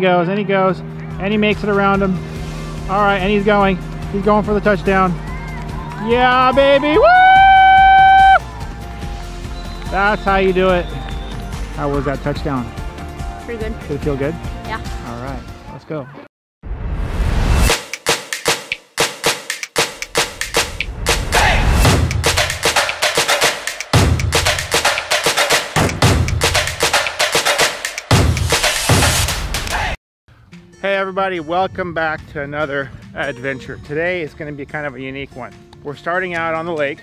he goes, and he makes it around him. All right, and he's going for the touchdown. Yeah, baby, woo! That's how you do it. How was that touchdown? Pretty good. Did it feel good? Yeah. All right, let's go. Hey everybody, welcome back to another adventure. Today is going to be kind of a unique one. We're starting out on the lake,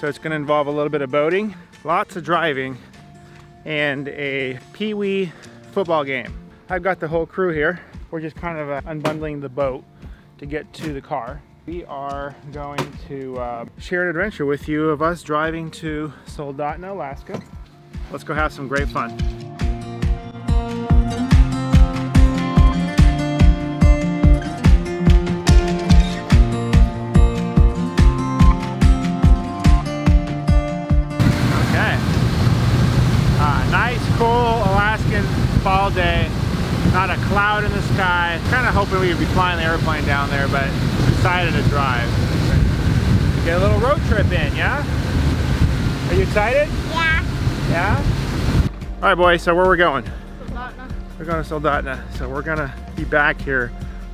so it's going to involve a little bit of boating, lots of driving, and a Pee Wee football game. I've got the whole crew here. We're just kind of unbundling the boat to get to the car. We are going to share an adventure with you of us driving to Soldotna, Alaska. Let's go have some great fun. Fall day, not a cloud in the sky. Kind of hoping we would be flying the airplane down there, but decided to drive. Get a little road trip in, yeah? Are you excited? Yeah. Yeah? All right, boys, so where we're going? Soldotna. We're going to Soldotna. So we're gonna be back here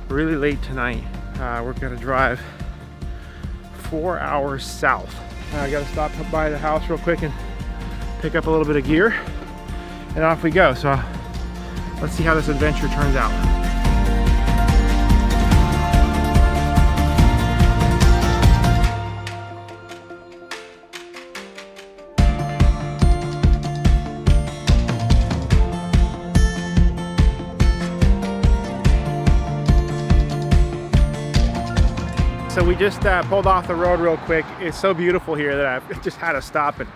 really late tonight. We're gonna drive 4 hours south. I gotta stop by the house real quick and pick up a little bit of gear, and off we go. So let's see how this adventure turns out. So we just pulled off the road real quick. It's so beautiful here that I've just had to stop and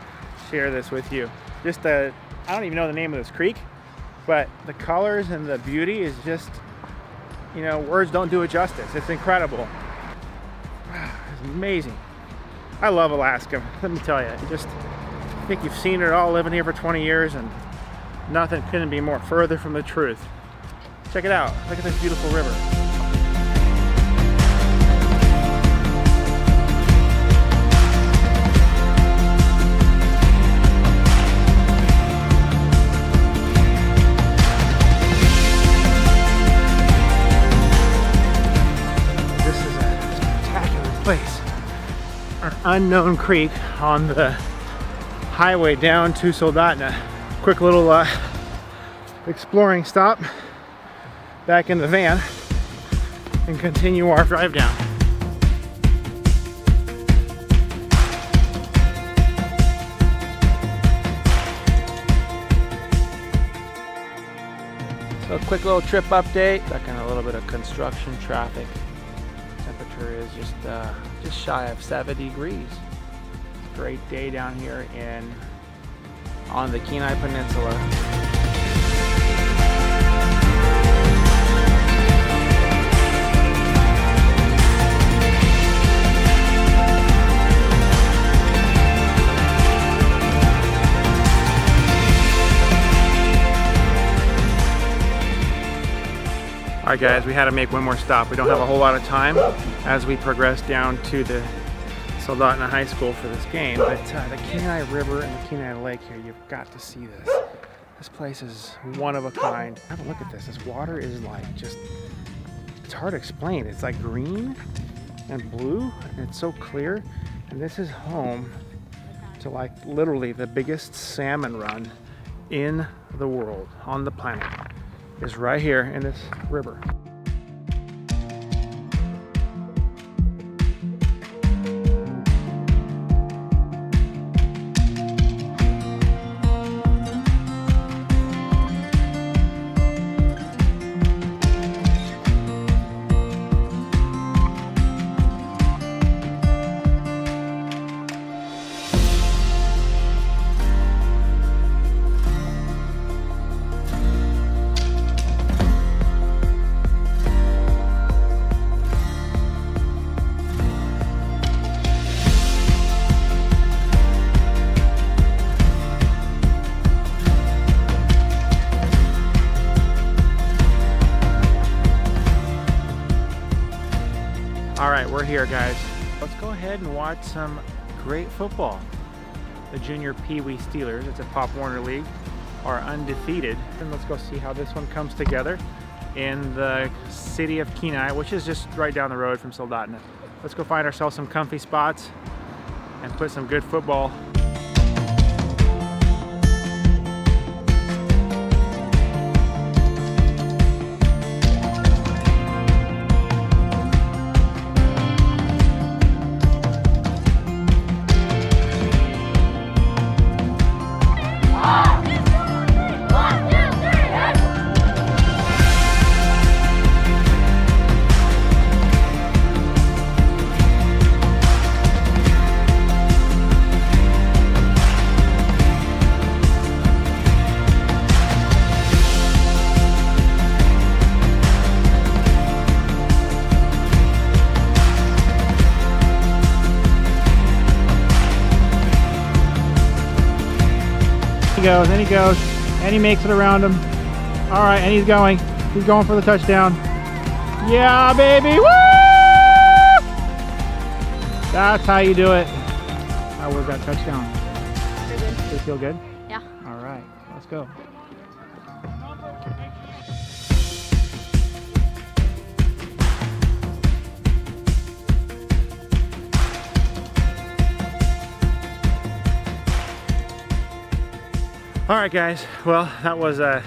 share this with you. Just I don't even know the name of this creek, but the colors and the beauty is just, you know, words don't do it justice. It's incredible. It's amazing. I love Alaska, let me tell you. I think you've seen it all, living here for 20 years, and nothing couldn't be more further from the truth. Check it out. Look at this beautiful river. Unknown creek on the highway down to Soldotna. Quick little exploring stop back in the van and continue our drive down. So quick little trip update. Stuck in a little bit of construction traffic. Temperature is just shy of 70 degrees. Great day down here on the Kenai Peninsula. All right, guys, we had to make one more stop. We don't have a whole lot of time as we progress down to the Soldotna High School for this game, but the Kenai River and the Kenai Lake here, you've got to see this. This place is one of a kind. Have a look at this. This water is like just, it's hard to explain. It's like green and blue, and it's so clear. And this is home to like literally the biggest salmon run in the world, on the planet. Is right here in this river. All right, we're here, guys. Let's go ahead and watch some great football. The Junior Pee Wee Steelers, it's a Pop Warner league, are undefeated. And let's go see how this one comes together in the city of Kenai, which is just right down the road from Soldotna. Let's go find ourselves some comfy spots and put some good football. And he goes, and he makes it around him. All right, and he's going for the touchdown. Yeah, baby, woo! That's how you do it. How was that touchdown? Good. Did it feel good? Yeah. All right, let's go. All right, guys, well, that was an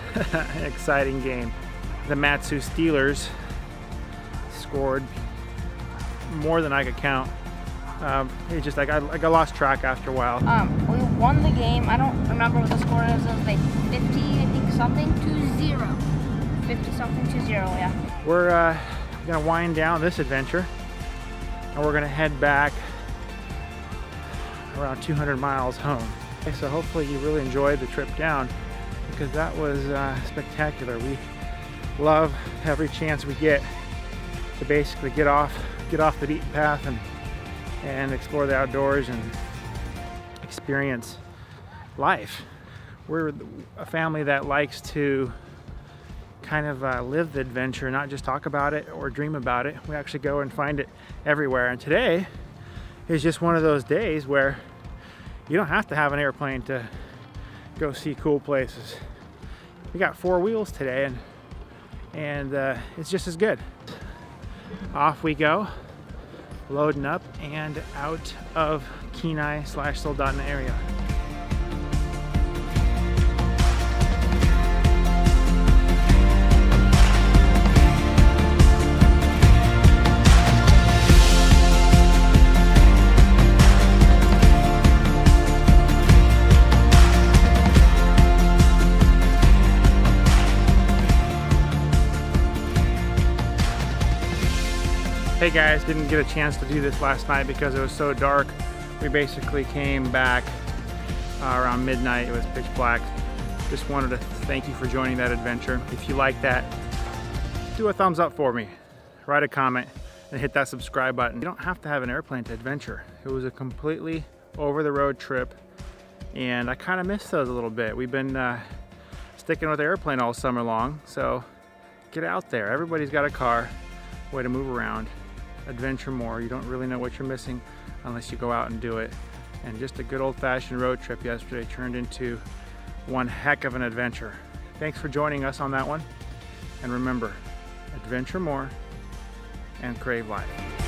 exciting game. The Matsu Steelers scored more than I could count. It's just like I lost track after a while. We won the game. I don't remember what the score is. It was like 50, I think, something to 0. 50 something to 0, yeah. We're gonna wind down this adventure, and we're gonna head back around 200 miles home. Okay, so hopefully you really enjoyed the trip down, because that was spectacular. We love every chance we get to basically get off the beaten path and explore the outdoors and experience life. We're a family that likes to kind of live the adventure, not just talk about it or dream about it. We actually go and find it everywhere. And today is just one of those days where you don't have to have an airplane to go see cool places. We got four wheels today, and it's just as good. Off we go, loading up and out of Kenai/Soldotna area. Hey guys, didn't get a chance to do this last night because it was so dark. We basically came back around midnight. It was pitch black. Just wanted to thank you for joining that adventure. If you like that, do a thumbs up for me, write a comment, and hit that subscribe button. You don't have to have an airplane to adventure. It was a completely over-the-road trip, and I kind of miss those a little bit. We've been sticking with the airplane all summer long, so get out there. Everybody's got a car, way to move around. Adventure more. You don't really know what you're missing unless you go out and do it. And just a good old-fashioned road trip yesterday turned into one heck of an adventure. Thanks for joining us on that one. And remember, adventure more and crave life.